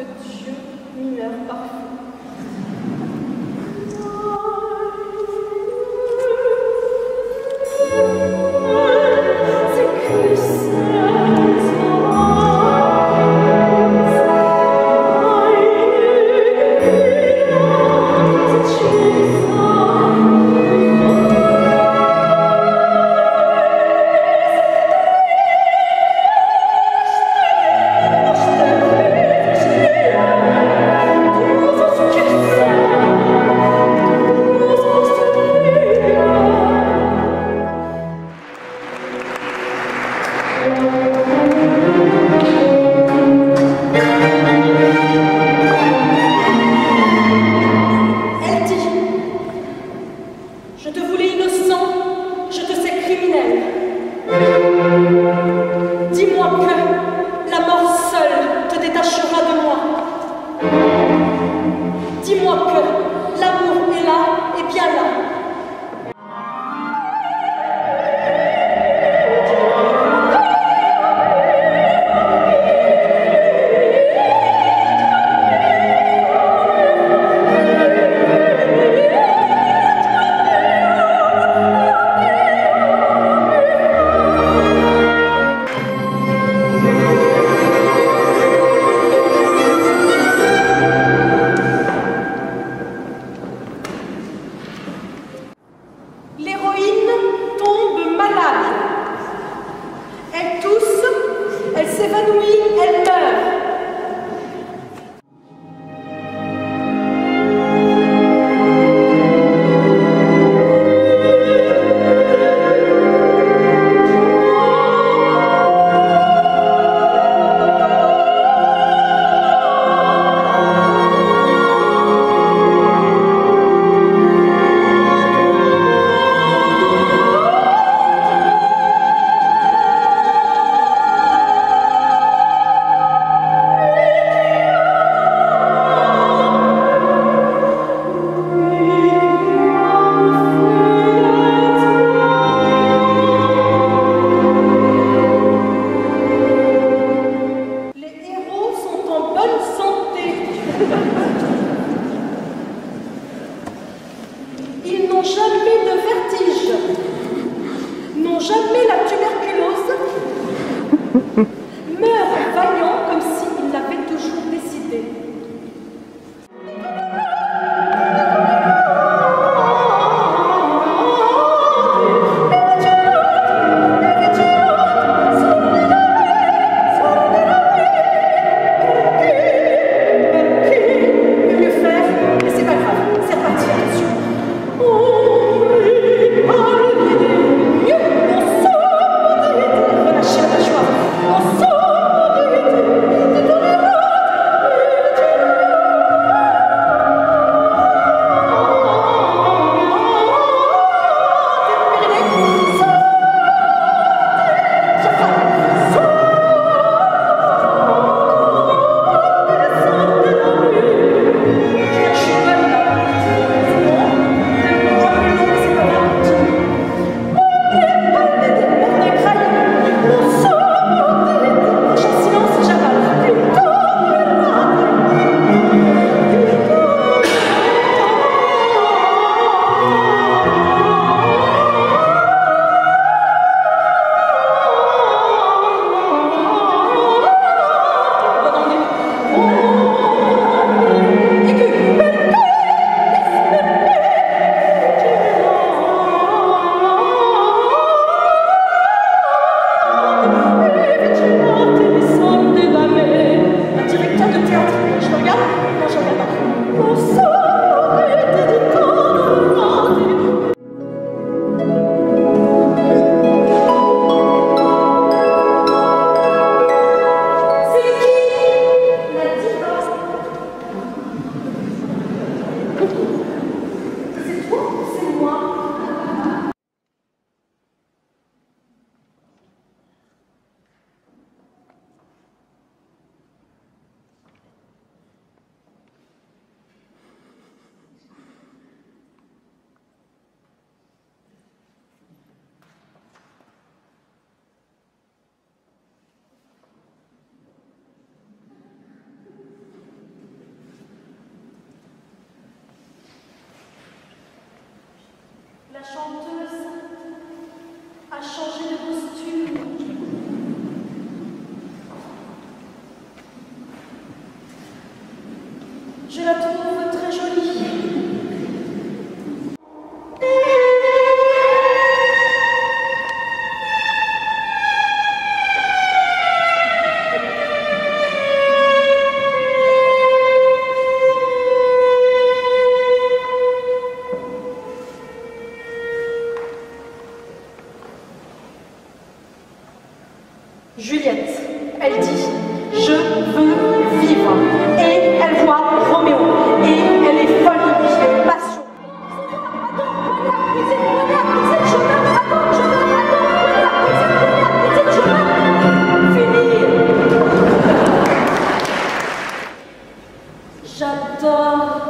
que Dieu mineur parfait. La chanteuse a changé de costume. Je la trouve très jolie. Juliette, elle dit « Je veux vivre » et elle voit Roméo et elle est folle de lui, elle est passionnée. Fini. J'adore